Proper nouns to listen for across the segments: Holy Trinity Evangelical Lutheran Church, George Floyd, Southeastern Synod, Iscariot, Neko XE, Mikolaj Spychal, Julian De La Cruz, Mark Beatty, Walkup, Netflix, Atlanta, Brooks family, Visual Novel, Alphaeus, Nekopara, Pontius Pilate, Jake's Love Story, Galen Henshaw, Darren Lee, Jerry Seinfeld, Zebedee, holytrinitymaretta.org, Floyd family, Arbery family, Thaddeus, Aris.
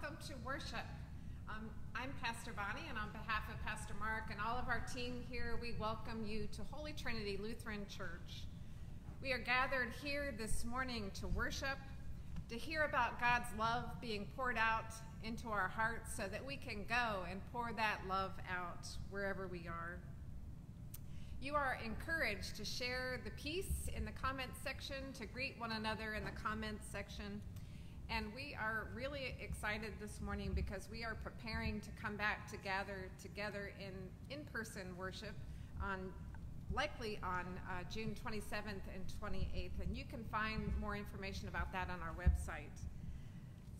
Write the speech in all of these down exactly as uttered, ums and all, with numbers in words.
welcome to worship. Um, I'm Pastor Bonnie, and on behalf of Pastor Mark and all of our team here, we welcome you to Holy Trinity Lutheran Church. We are gathered here this morning to worship, to hear about God's love being poured out into our hearts so that we can go and pour that love out wherever we are. You are encouraged to share the peace in the comments section, to greet one another in the comments section. And we are really excited this morning because we are preparing to come back to gather together in in-person worship on likely on uh, June twenty-seventh and twenty-eighth, and you can find more information about that on our website.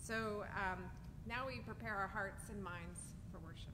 So um, now we prepare our hearts and minds for worship.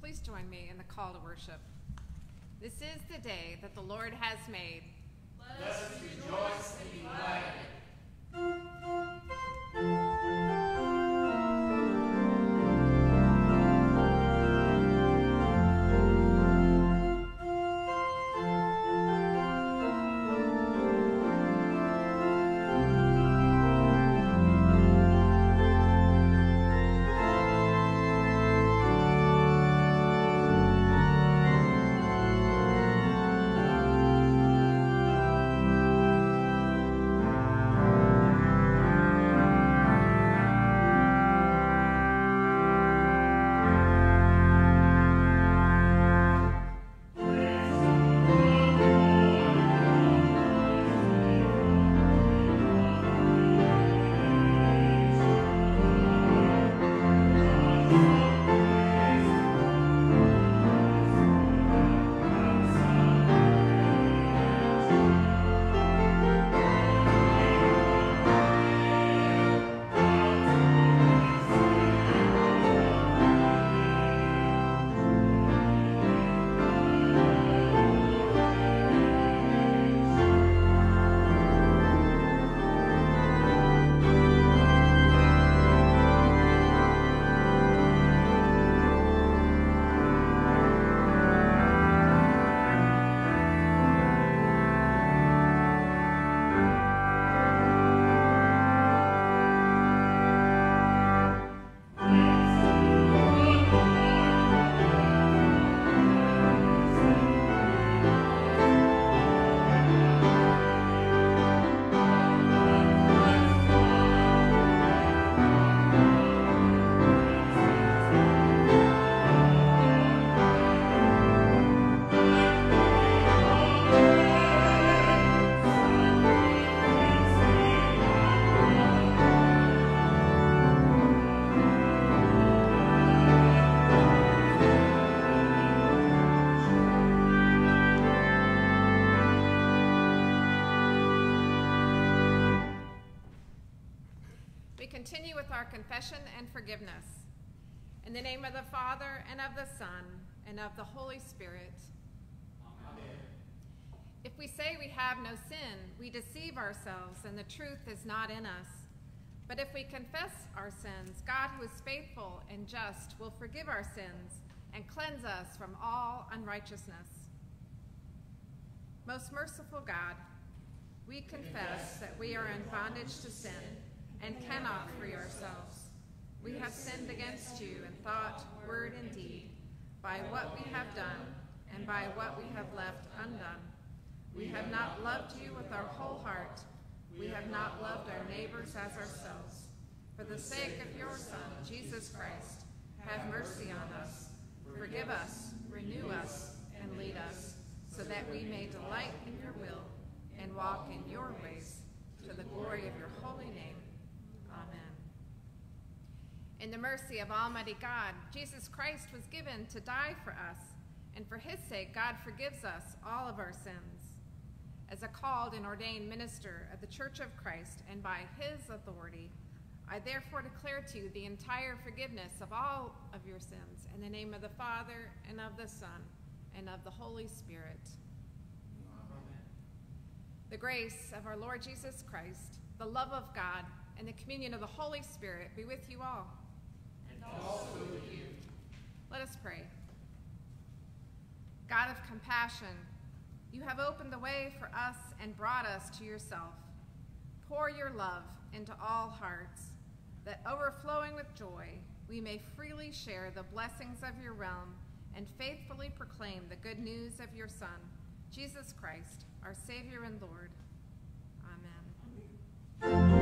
Please join me in the call to worship. This is the day that the Lord has made. Let us rejoice and be glad. continue with our confession and forgiveness. In the name of the Father, and of the Son, and of the Holy Spirit. Amen. If we say we have no sin, we deceive ourselves, and the truth is not in us. But if we confess our sins, God, who is faithful and just, will forgive our sins and cleanse us from all unrighteousness. Most merciful God, we confess that we are in bondage to sin and cannot free ourselves. We have sinned against you in thought, word, and deed, by what we have done and by what we have left undone. We have not loved you with our whole heart. We have not loved our neighbors as ourselves. For the sake of your Son, Jesus Christ, have mercy on us, forgive us, renew us, and lead us, so that we may delight in your will and walk in your ways, to the glory of your holy name. Amen. In the mercy of Almighty God, Jesus Christ was given to die for us, and for his sake, God forgives us all of our sins. As a called and ordained minister of the Church of Christ, and by his authority, I therefore declare to you the entire forgiveness of all of your sins, in the name of the Father, and of the Son, and of the Holy Spirit. The grace of our Lord Jesus Christ, the love of God, and the communion of the Holy Spirit be with you all. And also with you. Let us pray. God of compassion, you have opened the way for us and brought us to yourself. Pour your love into all hearts, that overflowing with joy, we may freely share the blessings of your realm and faithfully proclaim the good news of your Son, Jesus Christ, our Savior and Lord. Amen.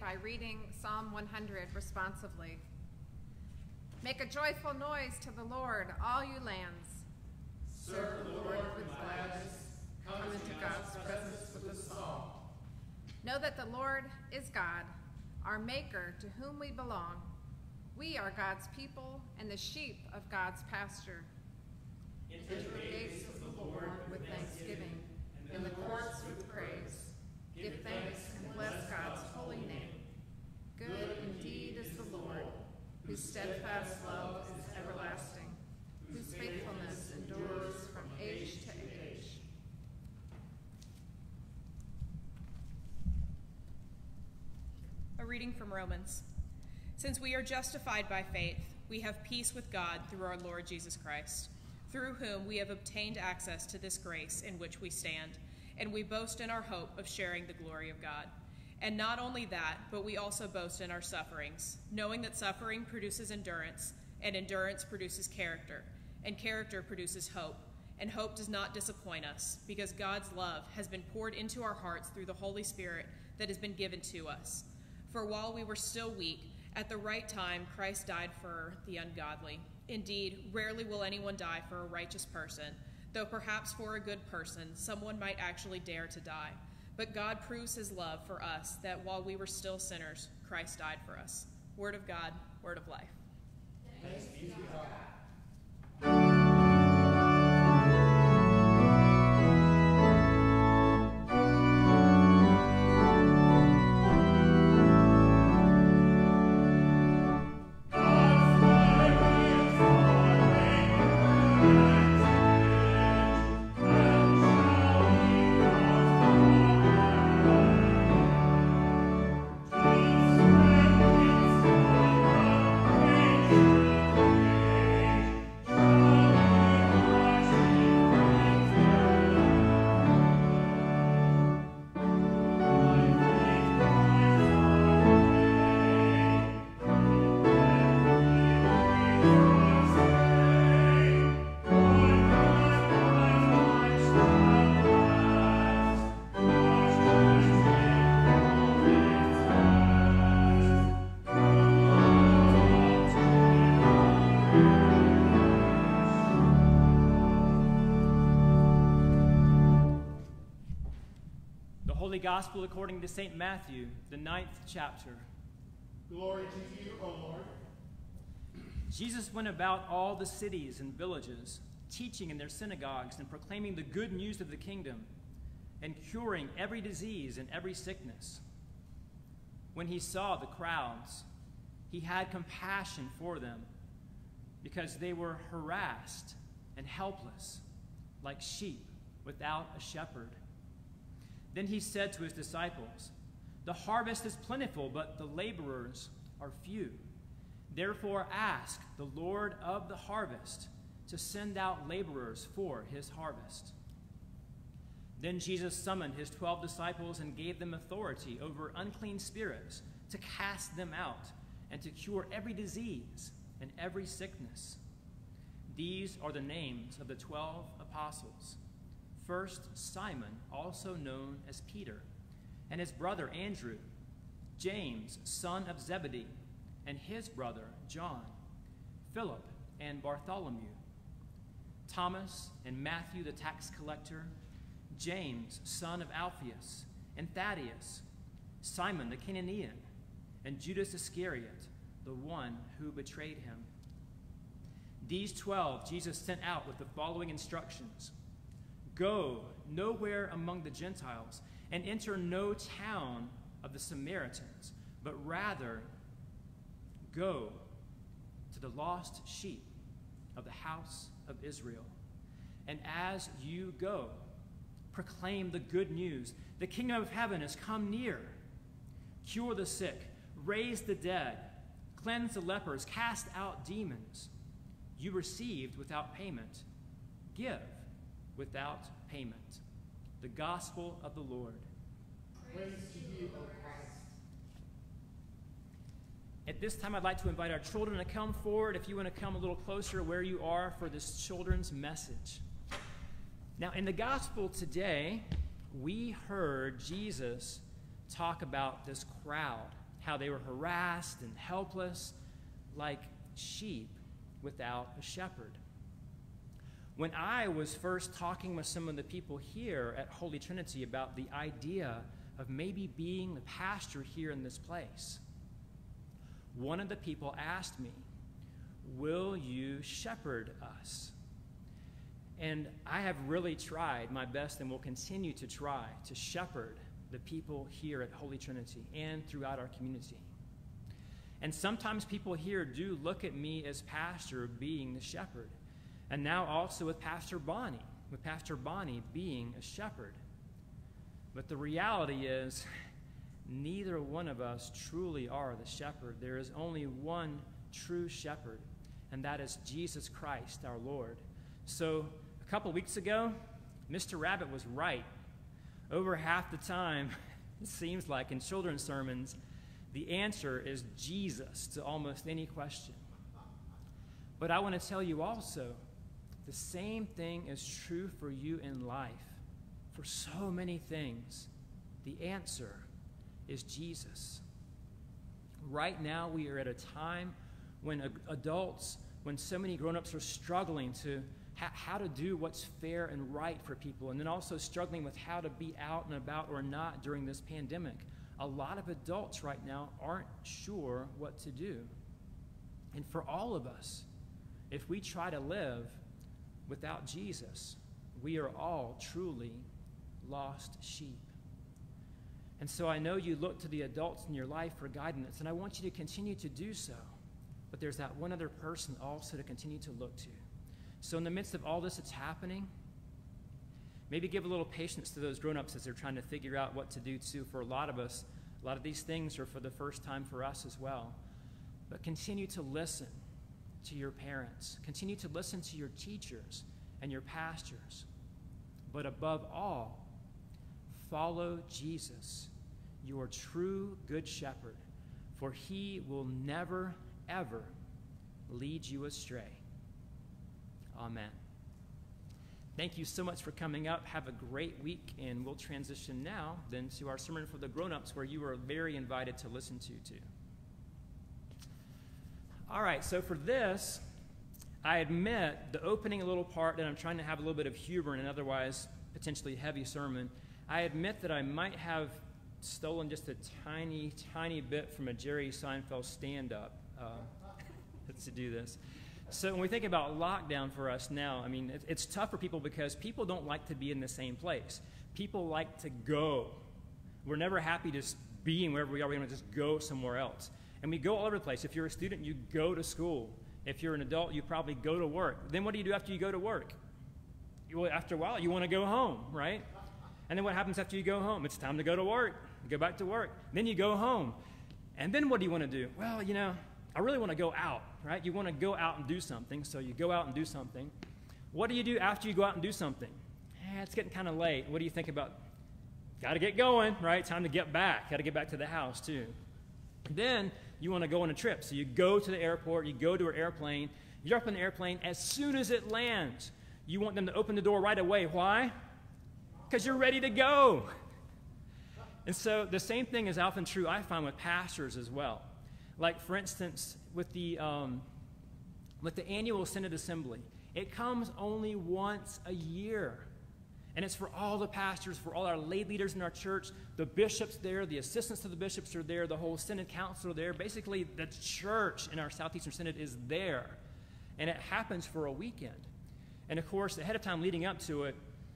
By reading Psalm one hundred responsively. Make a joyful noise to the Lord, all you lands. Serve the Lord with gladness. Come into God's presence with a song. Know that the Lord is God, our Maker, to whom we belong. We are God's people and the sheep of God's pasture. Enter the gates of the Lord with thanksgiving, and the courts with praise. Give thanks and bless God's holy name. Good indeed is the Lord, whose steadfast love is everlasting, whose faithfulness endures from age to age. A reading from Romans. Since we are justified by faith, we have peace with God through our Lord Jesus Christ, through whom we have obtained access to this grace in which we stand, and we boast in our hope of sharing the glory of God. And not only that, but we also boast in our sufferings, knowing that suffering produces endurance, and endurance produces character, and character produces hope, and hope does not disappoint us, because God's love has been poured into our hearts through the Holy Spirit that has been given to us. For while we were still weak, at the right time Christ died for the ungodly. Indeed, rarely will anyone die for a righteous person, though perhaps for a good person, someone might actually dare to die. But God proves his love for us, that while we were still sinners, Christ died for us. Word of God, word of life. Thanks be to God. Gospel according to Saint Matthew, the ninth chapter. Glory to you, O Lord. Jesus went about all the cities and villages, teaching in their synagogues and proclaiming the good news of the kingdom, and curing every disease and every sickness. When he saw the crowds, he had compassion for them, because they were harassed and helpless, like sheep without a shepherd. Then he said to his disciples, "The harvest is plentiful, but the laborers are few. Therefore ask the Lord of the harvest to send out laborers for his harvest." Then Jesus summoned his twelve disciples and gave them authority over unclean spirits to cast them out and to cure every disease and every sickness. These are the names of the twelve apostles. First, Simon, also known as Peter, and his brother Andrew, James, son of Zebedee, and his brother John, Philip and Bartholomew, Thomas and Matthew the tax collector, James, son of Alphaeus, and Thaddeus, Simon the Canaanian, and Judas Iscariot, the one who betrayed him. These twelve Jesus sent out with the following instructions. Go nowhere among the Gentiles, and enter no town of the Samaritans, but rather go to the lost sheep of the house of Israel. And as you go, proclaim the good news. The kingdom of heaven has come near. Cure the sick, raise the dead, cleanse the lepers, cast out demons. You received without payment. Give without payment. The gospel of the Lord. Praise to you, O Christ. At this time, I'd like to invite our children to come forward if you want to come a little closer where you are for this children's message. Now, in the gospel today, we heard Jesus talk about this crowd, how they were harassed and helpless like sheep without a shepherd. When I was first talking with some of the people here at Holy Trinity about the idea of maybe being the pastor here in this place, one of the people asked me, "Will you shepherd us?" And I have really tried my best and will continue to try to shepherd the people here at Holy Trinity and throughout our community. And sometimes people here do look at me as pastor being the shepherd. And now also with Pastor Bonnie, with Pastor Bonnie being a shepherd. But the reality is, neither one of us truly are the shepherd. There is only one true shepherd, and that is Jesus Christ, our Lord. So a couple weeks ago, Mister Rabbit was right. Over half the time, it seems like in children's sermons, the answer is Jesus to almost any question. But I want to tell you also, the same thing is true for you in life. For so many things, the answer is Jesus. Right now, we are at a time when adults, when so many grown-ups are struggling to ha how to do what's fair and right for people, and then also struggling with how to be out and about or not during this pandemic. A lot of adults right now aren't sure what to do. And for all of us, if we try to live without Jesus, we are all truly lost sheep. And so I know you look to the adults in your life for guidance, and I want you to continue to do so. But there's that one other person also to continue to look to. So in the midst of all this that's happening, maybe give a little patience to those grown-ups as they're trying to figure out what to do too. For a lot of us, a lot of these things are for the first time for us as well. But continue to listen to your parents. Continue to listen to your teachers and your pastors. But above all, follow Jesus, your true good shepherd, for he will never, ever lead you astray. Amen. Thank you so much for coming up. Have a great week, and we'll transition now then to our sermon for the grown-ups, where you are very invited to listen to too. All right, so for this, I admit the opening little part that I'm trying to have a little bit of humor in an otherwise potentially heavy sermon. I admit that I might have stolen just a tiny, tiny bit from a Jerry Seinfeld stand-up uh, to do this. So when we think about lockdown for us now, I mean, it, it's tough for people because people don't like to be in the same place. People like to go. We're never happy just being wherever we are. We want to just go somewhere else. And we go all over the place. If you're a student, you go to school. If you're an adult, you probably go to work. Then what do you do after you go to work? Well, after a while, you want to go home, right? And then what happens after you go home? It's time to go to work. You go back to work. Then you go home. And then what do you want to do? Well, you know, I really want to go out, right? You want to go out and do something, so you go out and do something. What do you do after you go out and do something? Eh, it's getting kind of late. What do you think about? Got to get going, right? Time to get back. Got to get back to the house, too. Then you want to go on a trip. So you go to the airport. You go to an airplane. You're up in the airplane. As soon as it lands, you want them to open the door right away. Why? Because you're ready to go. And so the same thing is often true, I find, with pastors as well. Like, for instance, with the, um, with the annual Synod Assembly, it comes only once a year. And it's for all the pastors, for all our lay leaders in our church. The bishops there, the assistants to the bishops are there, the whole Synod Council are there. Basically, the church in our Southeastern Synod is there. And it happens for a weekend. And, of course, ahead of time leading up to it,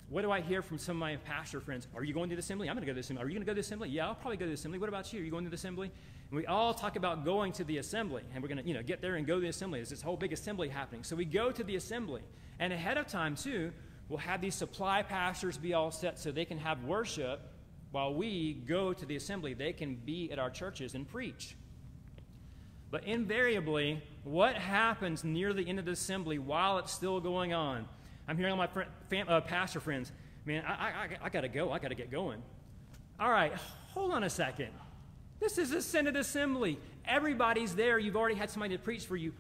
what do I hear from some of my pastor friends? Are you going to the assembly? I'm going to go to the assembly. Are you going to go to the assembly? Yeah, I'll probably go to the assembly. What about you? Are you going to the assembly? And we all talk about going to the assembly, and we're going to, you know, get there and go to the assembly. There's this whole big assembly happening. So we go to the assembly. And ahead of time, too, we'll have these supply pastors be all set so they can have worship while we go to the assembly. They can be at our churches and preach. But invariably, what happens near the end of the assembly while it's still going on? I'm hearing all my friend, fam, uh, pastor friends, man, I, I, I got to go. I got to get going. All right, hold on a second. This is a Synod Assembly. Everybody's there. You've already had somebody to preach for you.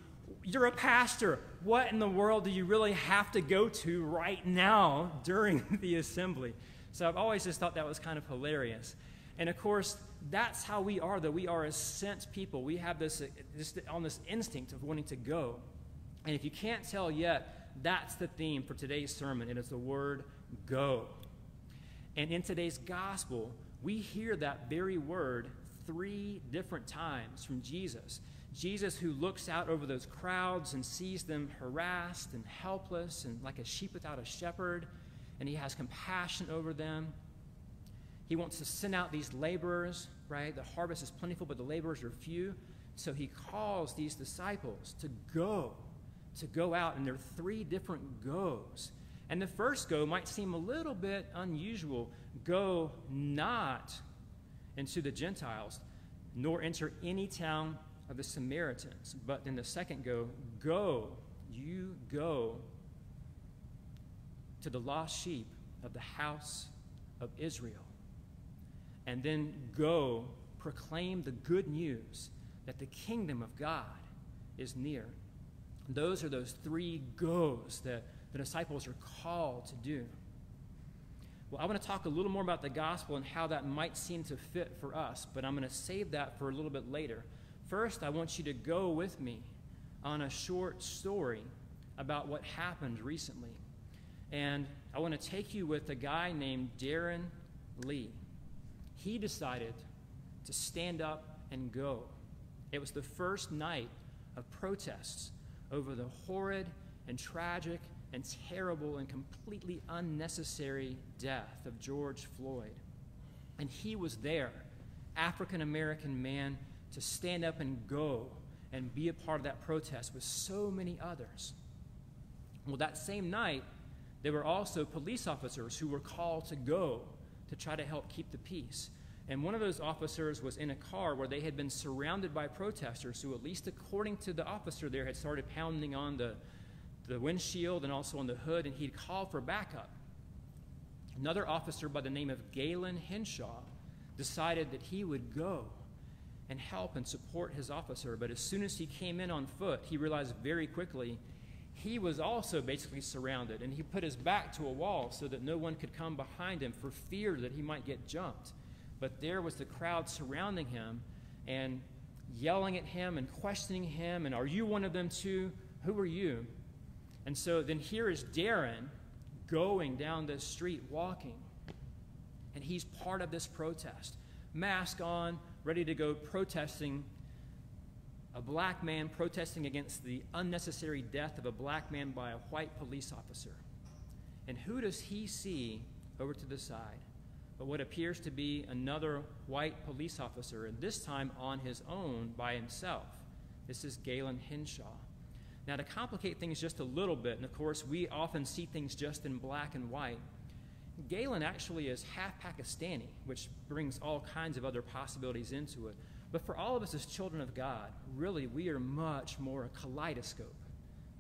You're a pastor. What in the world do you really have to go to right now during the assembly? So I've always just thought that was kind of hilarious. And, of course, that's how we are, though. We are a sense people. We have this, this on this instinct of wanting to go. And if you can't tell yet, that's the theme for today's sermon. It is the word go. And in today's gospel, we hear that very word three different times from Jesus. Jesus, who looks out over those crowds and sees them harassed and helpless and like a sheep without a shepherd, and he has compassion over them. He wants to send out these laborers, right? The harvest is plentiful, but the laborers are few. So he calls these disciples to go. to go out, and there are three different goes. And the first go might seem a little bit unusual. Go not into the Gentiles, nor enter any town of the Samaritans. But in the second go, go, you go to the lost sheep of the house of Israel. And then go, proclaim the good news that the kingdom of God is near. Those are those three goes that the disciples are called to do. Well, I want to talk a little more about the gospel and how that might seem to fit for us, but I'm going to save that for a little bit later. First, I want you to go with me on a short story about what happened recently. And I want to take you with a guy named Darren Lee. He decided to stand up and go. It was the first night of protests over the horrid and tragic and terrible and completely unnecessary death of George Floyd. And he was there, African-American man, to stand up and go and be a part of that protest with so many others. Well, that same night, there were also police officers who were called to go to try to help keep the peace. And one of those officers was in a car where they had been surrounded by protesters who, at least according to the officer there, had started pounding on the, the windshield and also on the hood, and he'd called for backup. Another officer by the name of Galen Henshaw decided that he would go and help and support his officer. But as soon as he came in on foot, he realized very quickly he was also basically surrounded, and he put his back to a wall so that no one could come behind him for fear that he might get jumped. But there was the crowd surrounding him and yelling at him and questioning him. And are you one of them too? Who are you? And so then here is Darren going down the street walking. and he's part of this protest. Mask on, ready to go protesting, a black man protesting against the unnecessary death of a black man by a white police officer. And who does he see over to the side but what appears to be another white police officer, and this time on his own by himself? This is Galen Henshaw. Now, to complicate things just a little bit, and of course we often see things just in black and white, Galen actually is half Pakistani, which brings all kinds of other possibilities into it. But for all of us as children of God, really we are much more a kaleidoscope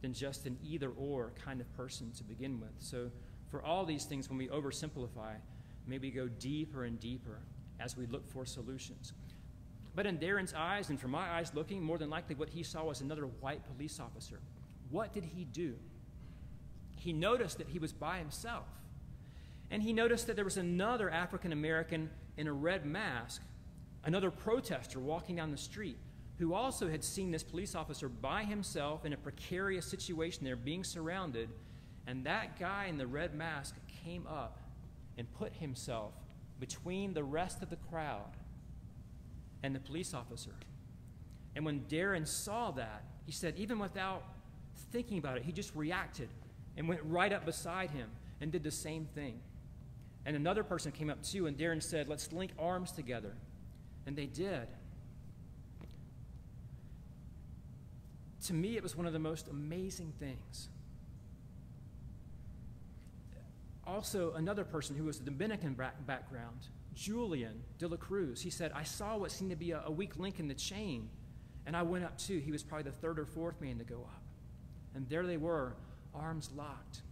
than just an either-or kind of person to begin with. So for all these things, when we oversimplify, maybe go deeper and deeper as we look for solutions. But in Darren's eyes, and from my eyes looking, more than likely what he saw was another white police officer. What did he do? He noticed that he was by himself. And he noticed that there was another African American in a red mask, another protester walking down the street, who also had seen this police officer by himself in a precarious situation there, being surrounded. And that guy in the red mask came up and put himself between the rest of the crowd and the police officer. And when Darren saw that, he said, even without thinking about it, he just reacted and went right up beside him and did the same thing. And another person came up too, and Darren said, let's link arms together. And they did. To me, it was one of the most amazing things. Also, another person who was the Dominican background, Julian De La Cruz, he said, I saw what seemed to be a, a weak link in the chain, and I went up too. He was probably the third or fourth man to go up. And there they were, arms locked.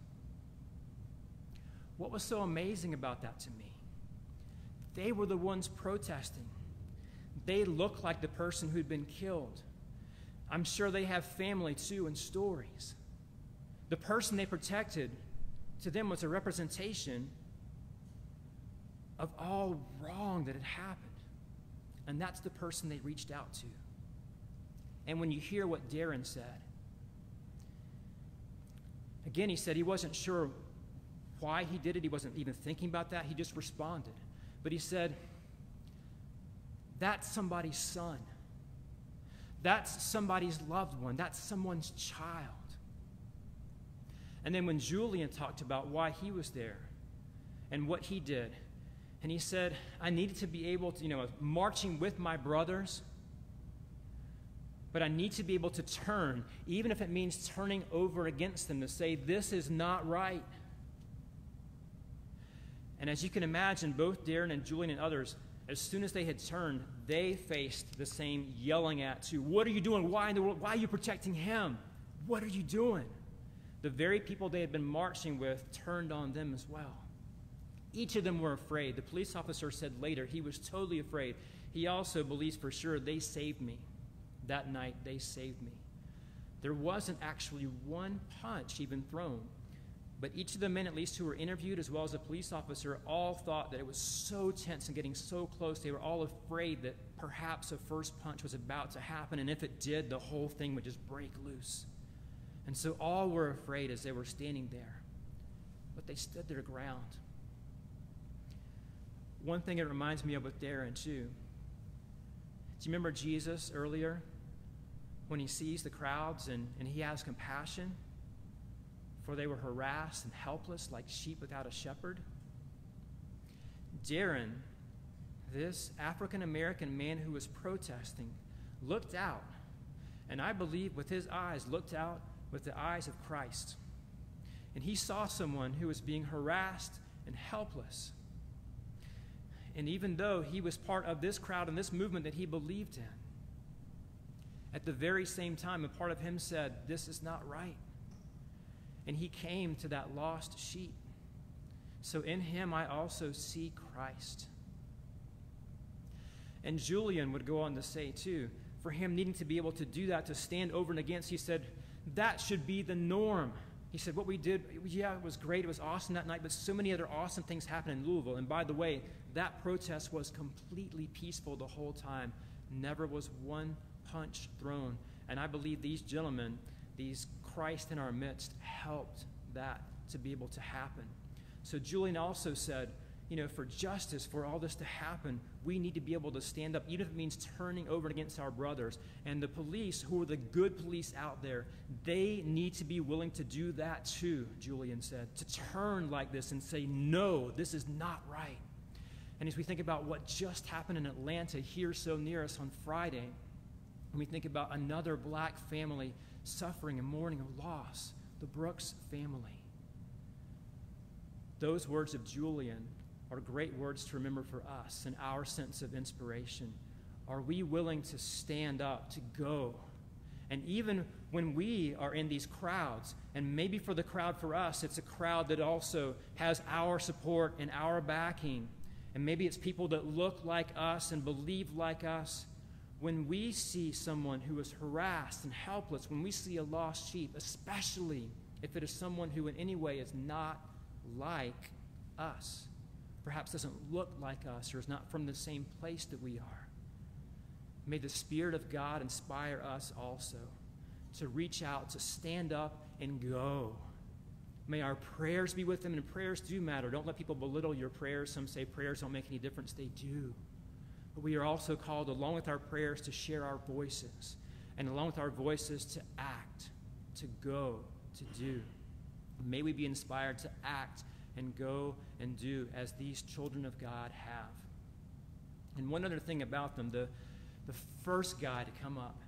What was so amazing about that to me? They were the ones protesting. They looked like the person who'd been killed. I'm sure they have family too and stories. The person they protected to them was a representation of all wrong that had happened. And that's the person they reached out to. And when you hear what Darren said, again, he said he wasn't sure why he did it. He wasn't even thinking about that. He just responded. But he said, that's somebody's son. That's somebody's loved one. That's someone's child. And then when Julian talked about why he was there and what he did, and he said, I needed to be able to, you know, marching with my brothers, but I need to be able to turn, even if it means turning over against them, to say, this is not right. And as you can imagine, both Darren and Julian and others, as soon as they had turned, they faced the same yelling at you. What are you doing? Why in the world? Why are you protecting him? What are you doing? The very people they had been marching with turned on them as well. Each of them were afraid. The police officer said later he was totally afraid. He also believes for sure they saved me. That night, they saved me. There wasn't actually one punch even thrown. But each of the men, at least, who were interviewed, as well as a police officer, all thought that it was so tense and getting so close, they were all afraid that perhaps a first punch was about to happen, and if it did, the whole thing would just break loose. And so all were afraid as they were standing there. But they stood their ground. One thing it reminds me of with Darren, too. Do you remember Jesus earlier when he sees the crowds and, and he has compassion? For they were harassed and helpless like sheep without a shepherd. Darren, this African-American man who was protesting, looked out, and I believe with his eyes looked out with the eyes of Christ. And he saw someone who was being harassed and helpless. And even though he was part of this crowd and this movement that he believed in, at the very same time, a part of him said, this is not right. And he came to that lost sheep. So in him, I also see Christ. And Julian would go on to say, too, for him needing to be able to do that, to stand over and against, he said, that should be the norm. He said, what we did, yeah, it was great, it was awesome that night, but so many other awesome things happened in Louisville. And by the way, that protest was completely peaceful the whole time. Never was one punch thrown. And I believe these gentlemen, these Christ in our midst, helped that to be able to happen. So Julian also said, you know, for justice, for all this to happen, we need to be able to stand up, even if it means turning over against our brothers. And the police, who are the good police out there, they need to be willing to do that too, Julian said, to turn like this and say, no, this is not right. And as we think about what just happened in Atlanta here so near us on Friday, and we think about another black family suffering and mourning a loss, the Brooks family. Those words of Julian are great words to remember for us and our sense of inspiration. Are we willing to stand up, to go? And even when we are in these crowds, and maybe for the crowd for us, it's a crowd that also has our support and our backing, and maybe it's people that look like us and believe like us. When we see someone who is harassed and helpless, when we see a lost sheep, especially if it is someone who in any way is not like us, perhaps doesn't look like us or is not from the same place that we are, may the Spirit of God inspire us also to reach out, to stand up and go. May our prayers be with them, and prayers do matter. Don't let people belittle your prayers. Some say prayers don't make any difference. They do. But we are also called, along with our prayers, to share our voices, and along with our voices, to act, to go, to do. May we be inspired to act and go and do as these children of God have. And one other thing about them, the, the first guy to come up,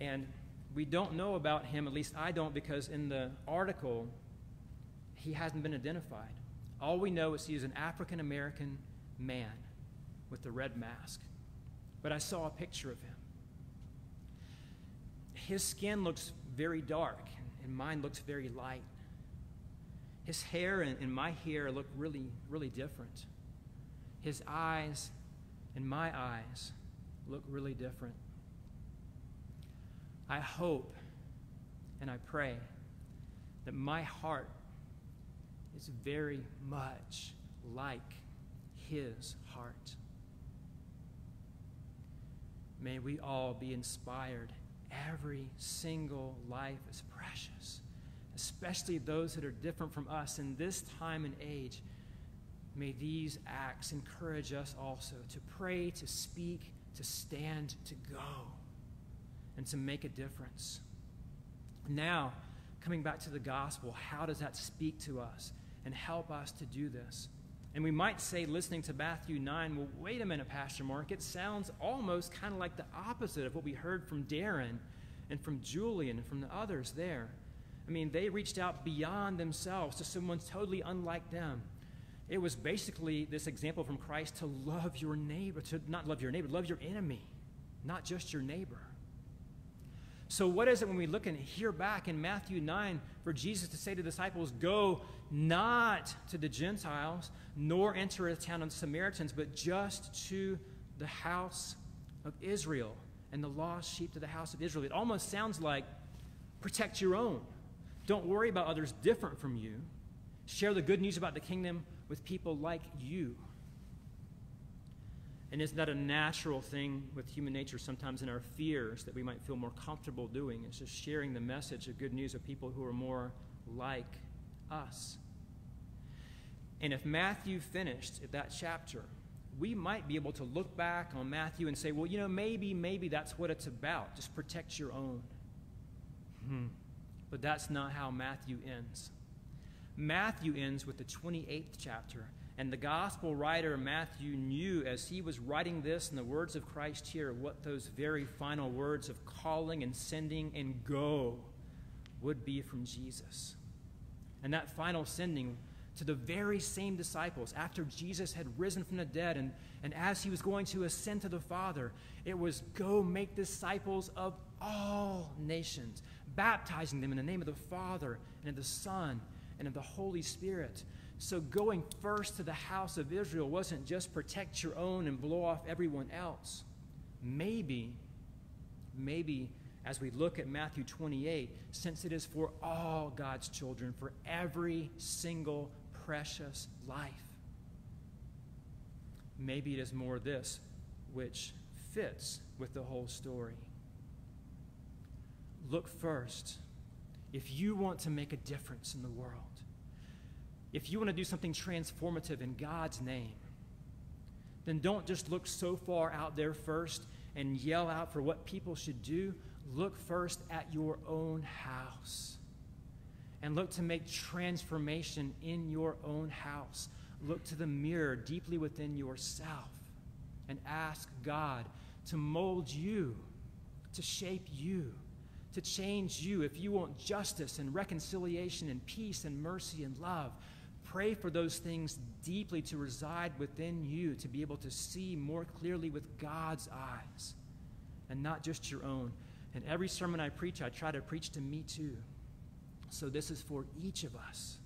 and we don't know about him, at least I don't, because in the article, he hasn't been identified. All we know is he is an African-American man with the red mask. But I saw a picture of him. His skin looks very dark, and mine looks very light. His hair and, and my hair look really, really different. His eyes and my eyes look really different. I hope and I pray that my heart is very much like his heart. May we all be inspired. Every single life is precious, especially those that are different from us in this time and age. May these acts encourage us also to pray, to speak, to stand, to go, and to make a difference. Now, coming back to the gospel, how does that speak to us and help us to do this? And we might say, listening to Matthew nine, well, wait a minute, Pastor Mark, it sounds almost kind of like the opposite of what we heard from Darren and from Julian and from the others there. I mean, they reached out beyond themselves to someone totally unlike them. It was basically this example from Christ to love your neighbor, to not love your neighbor, love your enemy, not just your neighbor. So what is it when we look and hear back in Matthew nine for Jesus to say to the disciples, go not to the Gentiles, nor enter a town of Samaritans, but just to the house of Israel and the lost sheep to the house of Israel? It almost sounds like protect your own. Don't worry about others different from you. Share the good news about the kingdom with people like you. And isn't that a natural thing with human nature sometimes in our fears that we might feel more comfortable doing? It's just sharing the message of good news of people who are more like us. And if Matthew finished at that chapter, we might be able to look back on Matthew and say, well, you know, maybe, maybe that's what it's about. Just protect your own. Hmm. But that's not how Matthew ends. Matthew ends with the twenty-eighth chapter, and the gospel writer Matthew knew as he was writing this in the words of Christ here what those very final words of calling and sending and go would be from Jesus. And that final sending to the very same disciples after Jesus had risen from the dead and, and as he was going to ascend to the Father, it was go make disciples of all nations, baptizing them in the name of the Father and of the Son and of the Holy Spirit. So going first to the house of Israel wasn't just protect your own and blow off everyone else. Maybe, maybe as we look at Matthew twenty-eight, since it is for all God's children, for every single precious life, maybe it is more this which fits with the whole story. Look first. If you want to make a difference in the world, if you want to do something transformative in God's name, then don't just look so far out there first and yell out for what people should do. Look first at your own house and look to make transformation in your own house. Look to the mirror deeply within yourself and ask God to mold you, to shape you, to change you. If you want justice and reconciliation and peace and mercy and love, pray for those things deeply to reside within you, to be able to see more clearly with God's eyes and not just your own. And every sermon I preach, I try to preach to me too. So this is for each of us.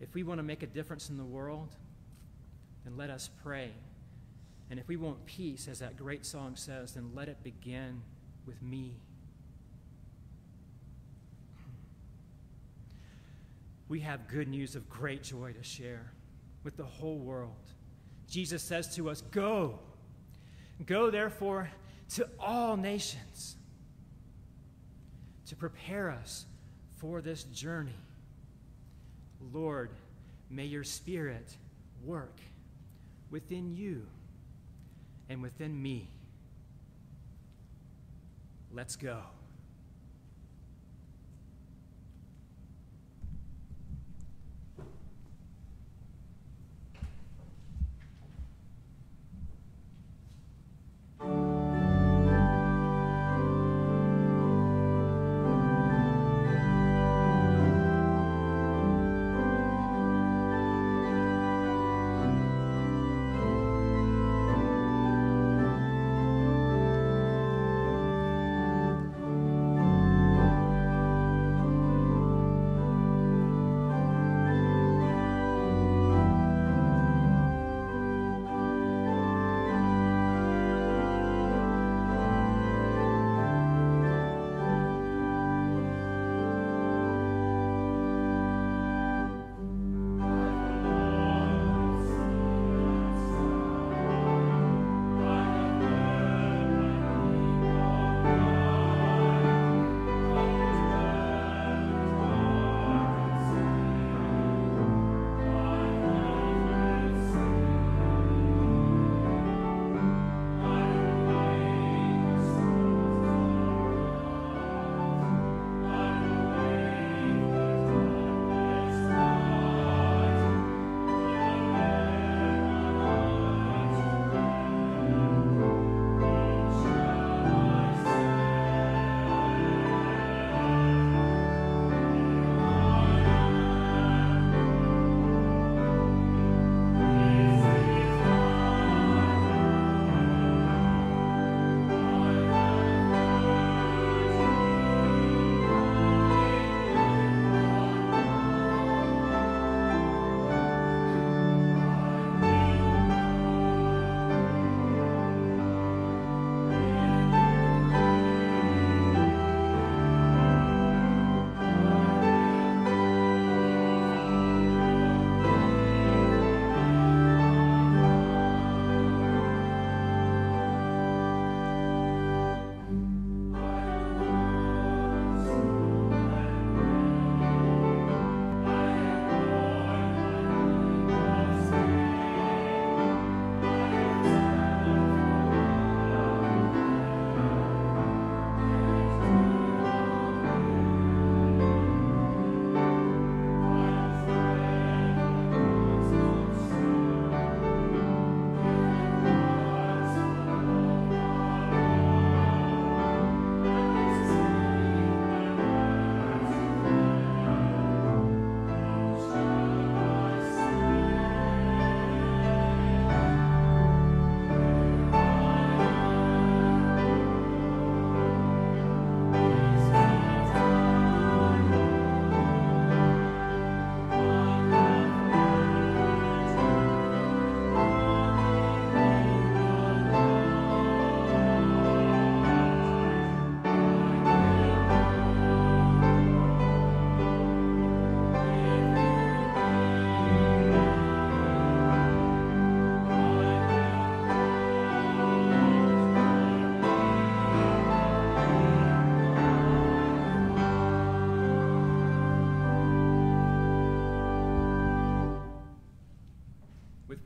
If we want to make a difference in the world, then let us pray. And if we want peace, as that great song says, then let it begin with me. We have good news of great joy to share with the whole world. Jesus says to us, go. Go, therefore, to all nations to prepare us for this journey. Lord, may your Spirit work within you and within me. Let's go.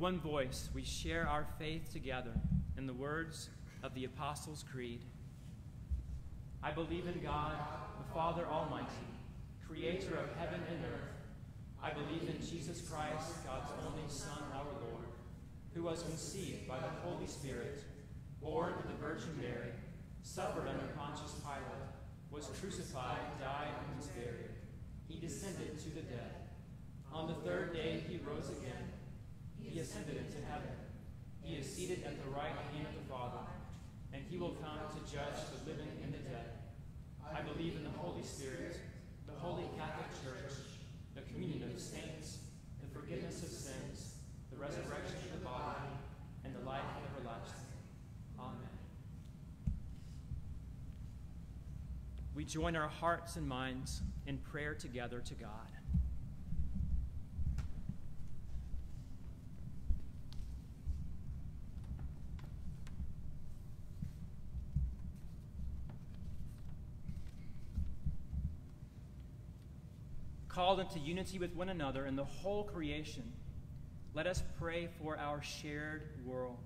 one voice, we share our faith together in the words of the Apostles' Creed. I believe in God, the Father Almighty, creator of heaven and earth. I believe in Jesus Christ, God's only Son, our Lord, who was conceived by the Holy Spirit, born of the Virgin Mary, suffered under Pontius Pilate, was crucified, died, and was buried. He descended to the dead. On the third day he rose again. He ascended into heaven. He is seated at the right hand of the Father, and he will come to judge the living and the dead. I believe in the Holy Spirit, the Holy Catholic Church, the communion of the saints, the forgiveness of sins, the resurrection of the body, and the life everlasting. Amen. We join our hearts and minds in prayer together to God. Called into unity with one another and the whole creation, let us pray for our shared world.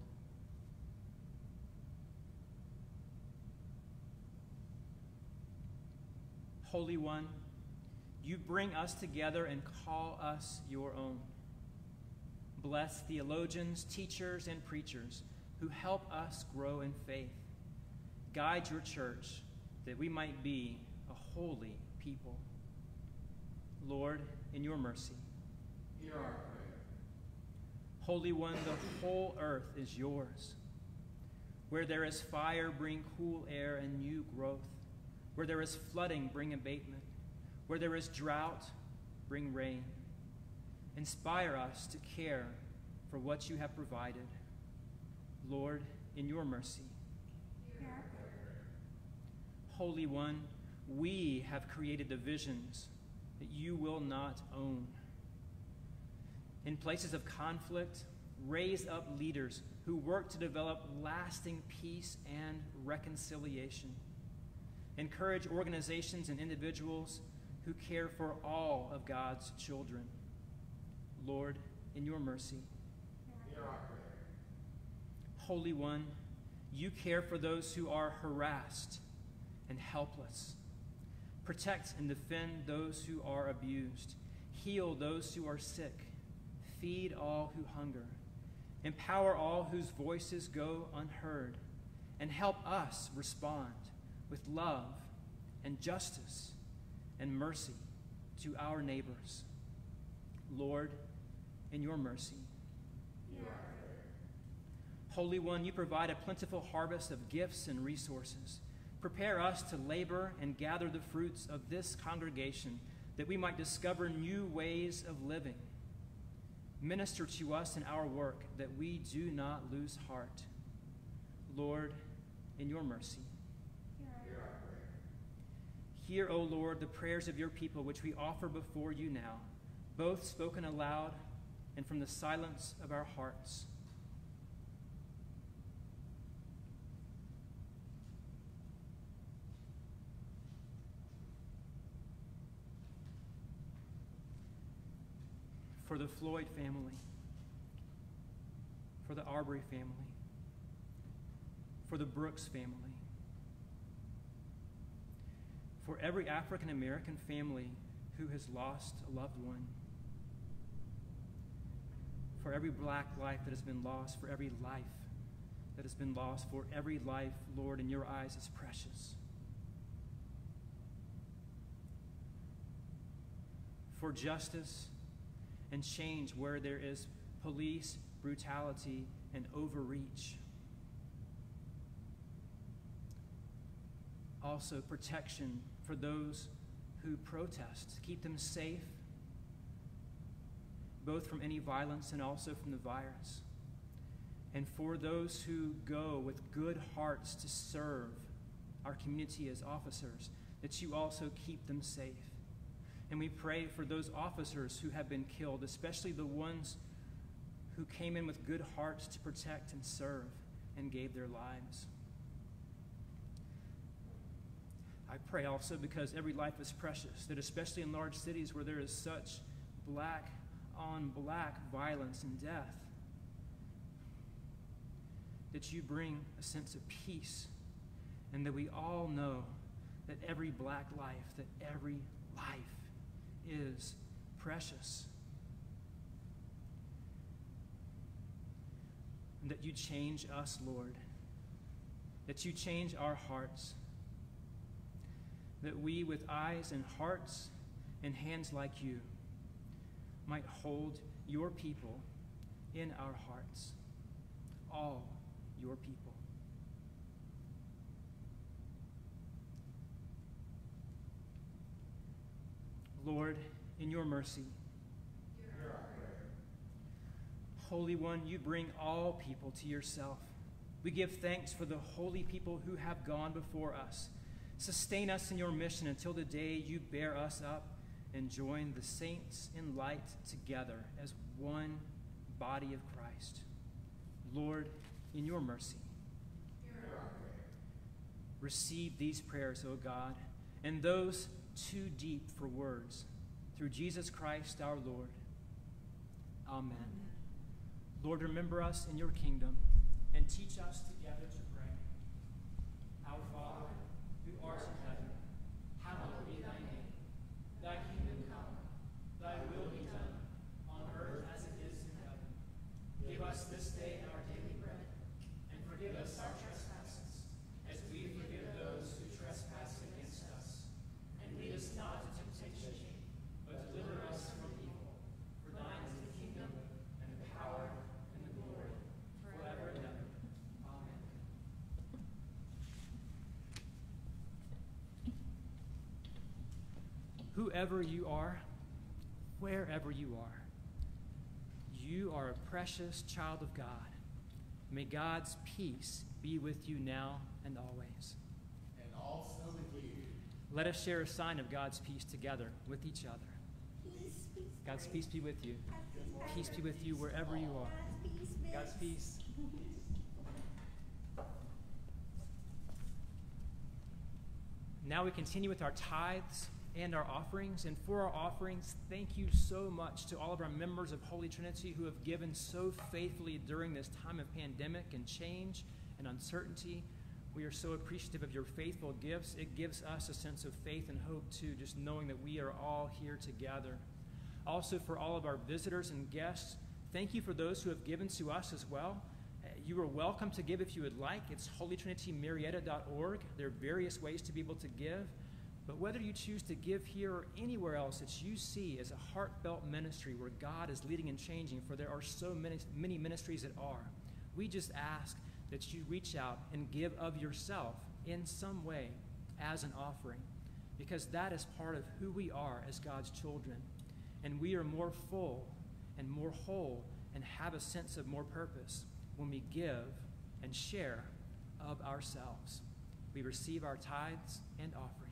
Holy One, you bring us together and call us your own. Bless theologians, teachers, and preachers who help us grow in faith. Guide your church that we might be a holy people. Lord, in your mercy, hear our prayer. Holy One, the whole earth is yours. Where there is fire, bring cool air and new growth. Where there is flooding, bring abatement. Where there is drought, bring rain. Inspire us to care for what you have provided. Lord, in your mercy, hear our prayer. Holy One, we have created divisions that you will not own. In places of conflict, raise up leaders who work to develop lasting peace and reconciliation. Encourage organizations and individuals who care for all of God's children. Lord, in your mercy, hear our prayer. Holy One, you care for those who are harassed and helpless. Protect and defend those who are abused. Heal those who are sick. Feed all who hunger. Empower all whose voices go unheard. And help us respond with love and justice and mercy to our neighbors. Lord, in your mercy, hear our prayer. Holy One, you provide a plentiful harvest of gifts and resources. Prepare us to labor and gather the fruits of this congregation that we might discover new ways of living. Minister to us in our work that we do not lose heart. Lord, in your mercy, hear our prayer. Hear, O Lord, the prayers of your people which we offer before you now, both spoken aloud and from the silence of our hearts. For the Floyd family, for the Arbery family, for the Brooks family, for every African American family who has lost a loved one, for every black life that has been lost, for every life that has been lost, for every life, Lord, in your eyes is precious. For justice and change where there is police brutality and overreach. Also protection for those who protest. Keep them safe, both from any violence and also from the virus. And for those who go with good hearts to serve our community as officers, that you also keep them safe. And we pray for those officers who have been killed, especially the ones who came in with good hearts to protect and serve and gave their lives. I pray also because every life is precious, that especially in large cities where there is such black on black violence and death, that you bring a sense of peace, and that we all know that every black life, that every life is precious. And that you change us, Lord, that you change our hearts, that we with eyes and hearts and hands like you might hold your people in our hearts, all your people. Lord, in your mercy, hear our prayer. Holy One, you bring all people to yourself. We give thanks for the holy people who have gone before us. Sustain us in your mission until the day you bear us up and join the saints in light together as one body of Christ. Lord, in your mercy, hear our prayer. Receive these prayers, O God, and those too deep for words, through Jesus Christ our Lord. Amen. Amen. Lord, remember us in your kingdom and teach us together to pray. Our Father, who art in heaven, hallowed be thy name. Thy kingdom come, thy will be done, on earth as it is in heaven. Give us this day our daily bread, and forgive us our trespasses, as we forgive those who trespass against us. And lead us not into temptation, but deliver us from evil. For thine is the kingdom, and the power, and the glory, forever and ever. Amen. Whoever you are, wherever you are, you are a precious child of God. May God's peace be with you now and always. And also with you. Let us share a sign of God's peace together with each other. Peace, peace, God's peace be with you. Peace be with you wherever you are. God's peace. Now we continue with our tithes and our offerings. And for our offerings, thank you so much to all of our members of Holy Trinity who have given so faithfully during this time of pandemic and change and uncertainty. We are so appreciative of your faithful gifts. It gives us a sense of faith and hope too, just knowing that we are all here together. Also for all of our visitors and guests, thank you for those who have given to us as well. You are welcome to give if you would like. It's holy trinity marietta dot org. There are various ways to be able to give. But whether you choose to give here or anywhere else that you see as a heartfelt ministry where God is leading and changing, for there are so many, many ministries that are, we just ask that you reach out and give of yourself in some way as an offering, because that is part of who we are as God's children. And we are more full and more whole and have a sense of more purpose when we give and share of ourselves. We receive our tithes and offerings.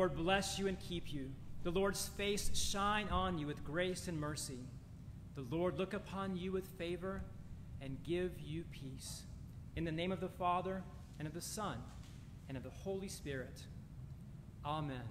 Lord bless you and keep you. The Lord's face shine on you with grace and mercy. The Lord look upon you with favor and give you peace. In the name of the Father, and of the Son, and of the Holy Spirit. Amen.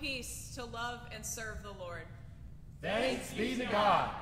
Peace to love and serve the Lord. Thanks be to God.